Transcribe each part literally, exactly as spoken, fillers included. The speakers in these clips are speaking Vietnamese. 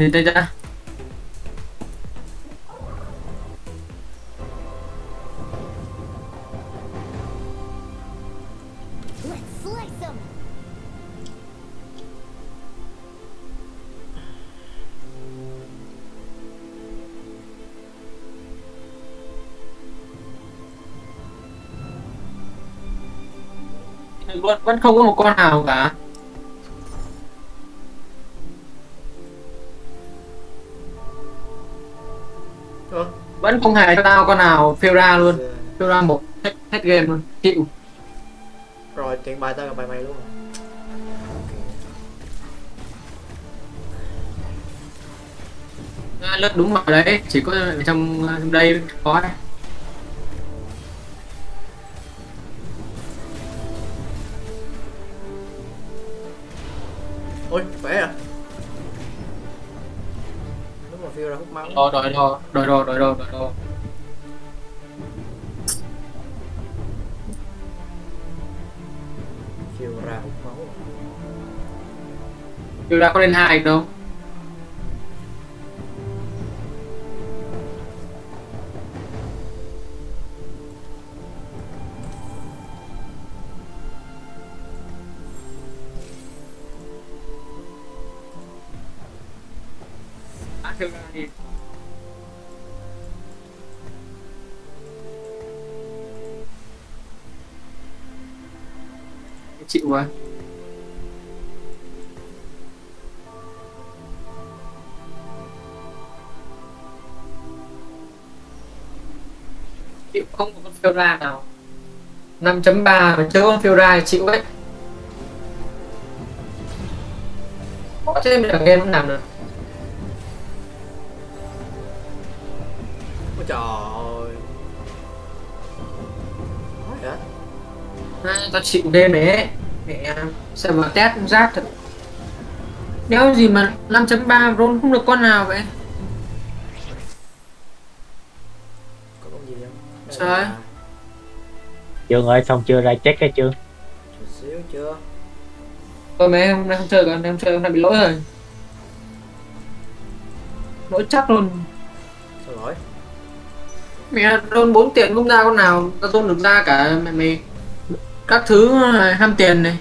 Nhìn thấy chưa? Vẫn, vẫn không có một con nào cả. Ủa? Vẫn không hề cho tao con nào Fiora luôn. Fiora một hết, hết game luôn, chịu. Rồi tiếng bài tao gặp bài mày luôn. À, lớp đúng rồi đấy, chỉ có trong, trong đây có đấy. Ôi, khỏe à? Đúng rồi, Fiora hút máu. Đòi đòi đòi đòi đòi đòi đòi đòi Fiora hút máu. Fiora có lên hai được không? Chịu quá. Chịu không có con Fiora nào. năm chấm ba mà chưa có Fiora chịu ấy. Có chứ mình ở game không làm được. Trời ơi. Nói đã. À, tao chịu game đấy. Mẹ server test cũng rác thật. Đéo gì mà năm chấm ba roll không được con nào vậy? Có con gì không? Sao ấy? Trường ơi, xong chưa ra check cái chưa? Chút xíu chưa. Thôi mẹ hôm nay không chơi, hôm nay không chơi, hôm nay bị lỗi rồi. Lỗi chắc luôn. Sao lỗi? Mẹ đôn bốn tiền không ra con nào, ta đôn được ra cả mẹ mày. Các thứ ham tiền này.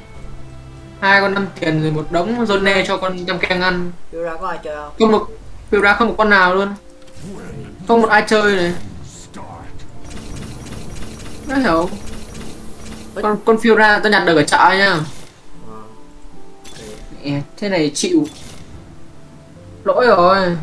Hai con năm tiền rồi một đống zone nê cho con trăm keng ăn. Fiora có ai chơi không? Không một, Fiora không một con nào luôn. Không một ai chơi này. Nó hiểu. Con con Fiora tao nhặt được ở chợ nha. Mẹ, thế này chịu. Lỗi rồi.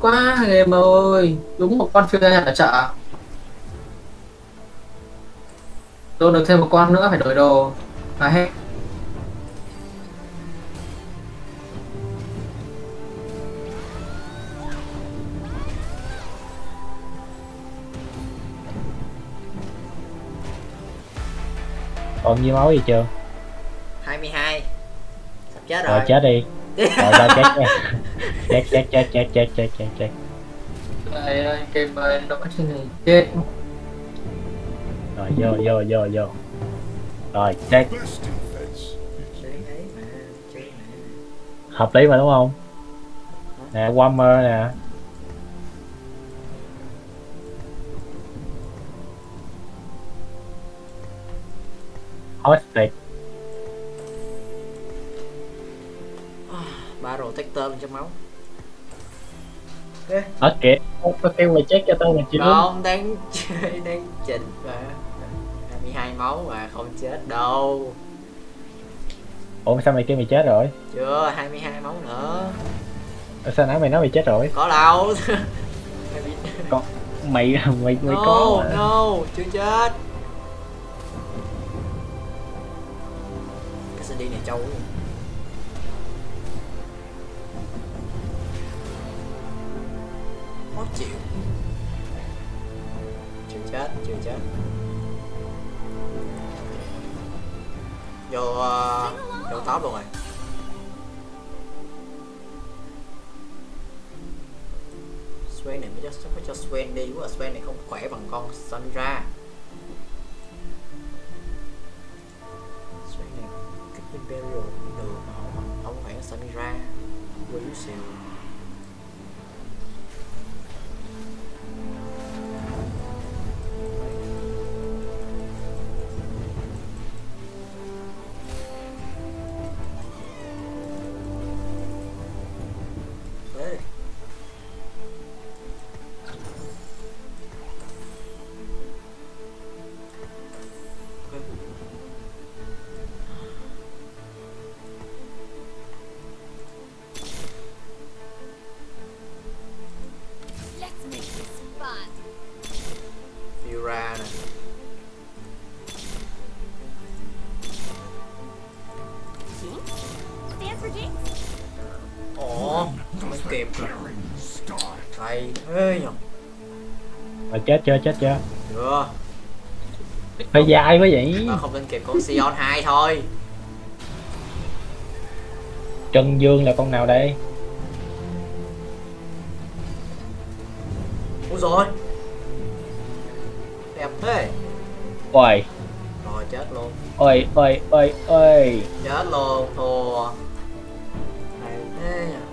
Quá em ơi, đúng một con Fiora ở chợ. Tôi được thêm một con nữa phải đổi đồ là hết. Còn nhiêu máu gì chưa? hai mươi hai. Sắp chết rồi. Rồi chết đi. Rồi ra chết đi. Chết chết chết chết chết chết chết chết. Đây ơi, kìm ơi, nó trên này chết. Rồi vô vô vô vô. Rồi chết. Hợp lý mà đúng không? Nè Warmer nè. Hostage. Barrel Tector lên cho máu. Hết okay. Kìa. Có kêu mày check cho tao là chín. Không, đang chơi, đang chỉnh và hai mươi hai máu mà không chết đâu. Ủa sao mày kêu mày chết rồi? Chưa, hai mươi hai máu nữa. Ở sao nãy mày nói mày chết rồi? Có đâu. Con mày mày mày no, có. No, no, chưa chết. Cái xê đê này trâu. Chịu. Chịu chết, chịu chết. Vô uh, vô top luôn rồi. Swain này mới cho, mới cho Swain đi, quá Swain này không khỏe bằng con Sandra. Swain này cách bên Imperial đi đường mà không, không khỏe bằng Sandra, quên chút xíu. Fiora này. Ồ, mới kịp rồi. Thầy ơi nhờ. Mà chết chưa, chết chưa? Chưa. Phải dài quá vậy. Mà không nên kịp con Sion hai thôi. Trần Dương là con nào đây? Ủa rồi. Đẹp thế. Ôi. Rồi chết luôn. Ôi ôi ôi ôi. Chết luôn, thua. Này thế.